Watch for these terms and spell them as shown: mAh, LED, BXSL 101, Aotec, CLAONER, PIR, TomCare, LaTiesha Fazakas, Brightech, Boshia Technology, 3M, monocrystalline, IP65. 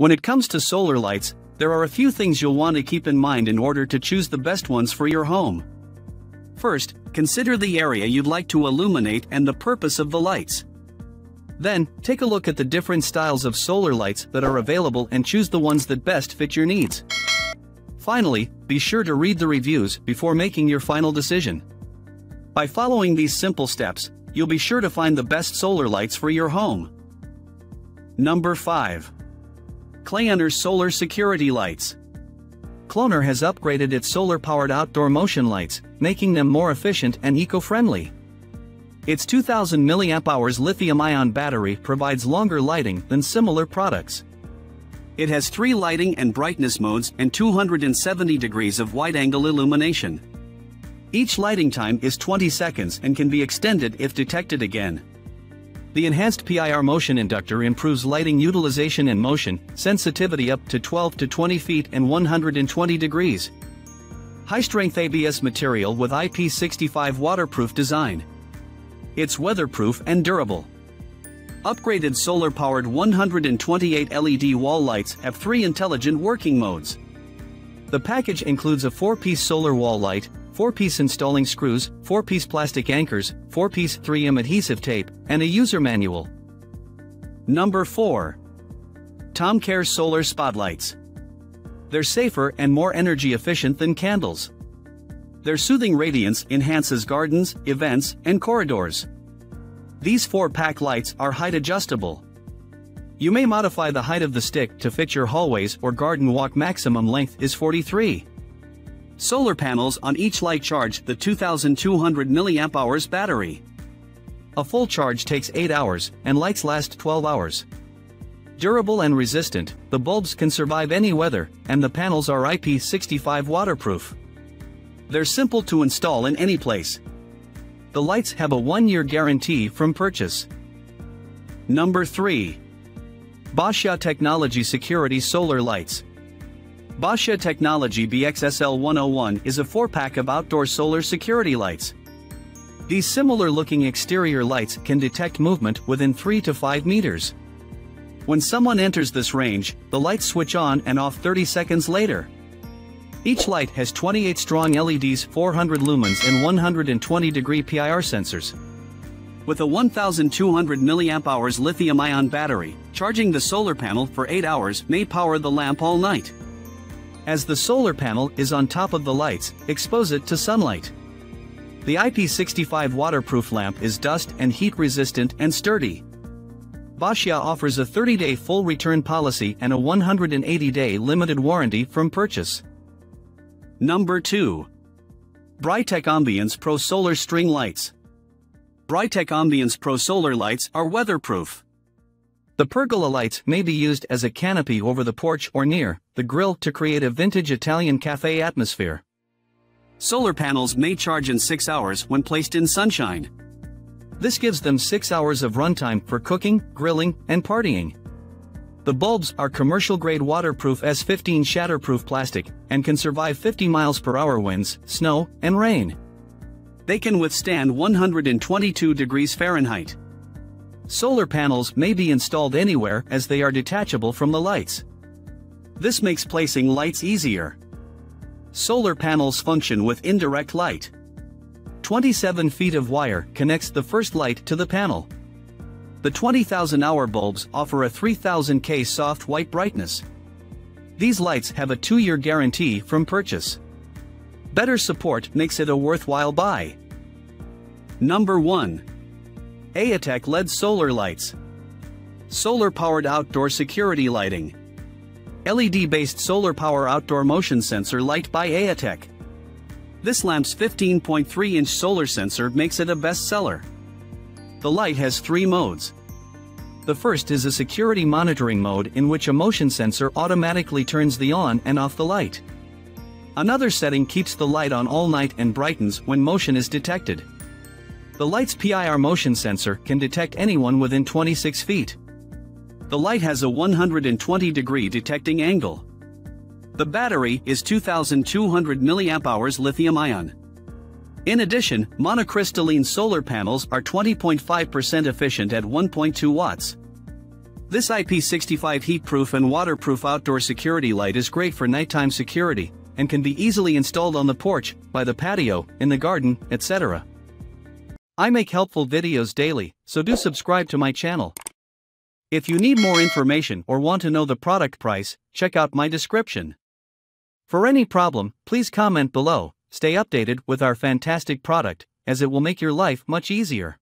When it comes to solar lights, there are a few things you'll want to keep in mind in order to choose the best ones for your home. First, consider the area you'd like to illuminate and the purpose of the lights. Then, take a look at the different styles of solar lights that are available and choose the ones that best fit your needs. Finally, be sure to read the reviews before making your final decision. By following these simple steps, you'll be sure to find the best solar lights for your home. Number 5. CLAONER Solar Security Lights. CLAONER has upgraded its solar-powered outdoor motion lights, making them more efficient and eco-friendly. Its 2000 mAh lithium-ion battery provides longer lighting than similar products. It has 3 lighting and brightness modes and 270 degrees of wide-angle illumination. Each lighting time is 20 seconds and can be extended if detected again. The enhanced PIR motion inductor improves lighting utilization and motion sensitivity up to 12 to 20 feet and 120 degrees. High-strength ABS material with IP65 waterproof design. It's weatherproof and durable. Upgraded solar-powered 128 LED wall lights have 3 intelligent working modes. The package includes a 4-piece solar wall light, 4-piece installing screws, 4-piece plastic anchors, 4-piece 3M adhesive tape, and a user manual. Number 4. TomCare Solar Spotlights. They're safer and more energy efficient than candles. Their soothing radiance enhances gardens, events, and corridors. These 4-pack lights are height adjustable. You may modify the height of the stick to fit your hallways or garden walk. Maximum length is 43. Solar panels on each light charge the 2200 mAh battery. A full charge takes 8 hours, and lights last 12 hours. Durable and resistant, the bulbs can survive any weather, and the panels are IP65 waterproof. They're simple to install in any place. The lights have a 1-year guarantee from purchase. Number 3. Boshia Technology Security Solar Lights. Boshia Technology BXSL 101 is a 4-pack of outdoor solar security lights. These similar-looking exterior lights can detect movement within 3 to 5 meters. When someone enters this range, the lights switch on and off 30 seconds later. Each light has 28 strong LEDs, 400 lumens and 120-degree PIR sensors. With a 1200 mAh lithium-ion battery, charging the solar panel for 8 hours may power the lamp all night. As the solar panel is on top of the lights, expose it to sunlight. The IP65 waterproof lamp is dust and heat resistant and sturdy. Boshia offers a 30-day full return policy and a 180-day limited warranty from purchase. Number 2. Brightech Ambience Pro Solar String Lights. Brightech Ambience Pro Solar Lights are weatherproof. The pergola lights may be used as a canopy over the porch or near the grill to create a vintage Italian cafe atmosphere. Solar panels may charge in 6 hours when placed in sunshine. This gives them 6 hours of runtime for cooking, grilling, and partying. The bulbs are commercial-grade waterproof S15 shatterproof plastic and can survive 50 mph winds, snow, and rain. They can withstand 122 degrees Fahrenheit. Solar panels may be installed anywhere as they are detachable from the lights. This makes placing lights easier. Solar panels function with indirect light. 27 feet of wire connects the first light to the panel. The 20,000-hour bulbs offer a 3000K soft white brightness. These lights have a 2-year guarantee from purchase. Better support makes it a worthwhile buy. Number 1. Aotec LED Solar Lights. Solar-powered outdoor security lighting. LED-based solar power outdoor motion sensor light by Aotec. This lamp's 15.3-inch solar sensor makes it a bestseller. The light has 3 modes. The first is a security monitoring mode in which a motion sensor automatically turns the on and off the light. Another setting keeps the light on all night and brightens when motion is detected. The light's PIR motion sensor can detect anyone within 26 feet. The light has a 120-degree detecting angle. The battery is 2200 mAh lithium-ion. In addition, monocrystalline solar panels are 20.5% efficient at 1.2 watts. This IP65 heatproof and waterproof outdoor security light is great for nighttime security, and can be easily installed on the porch, by the patio, in the garden, etc. I make helpful videos daily, so do subscribe to my channel. If you need more information or want to know the product price, check out my description. For any problem, please comment below. Stay updated with our fantastic product, as it will make your life much easier.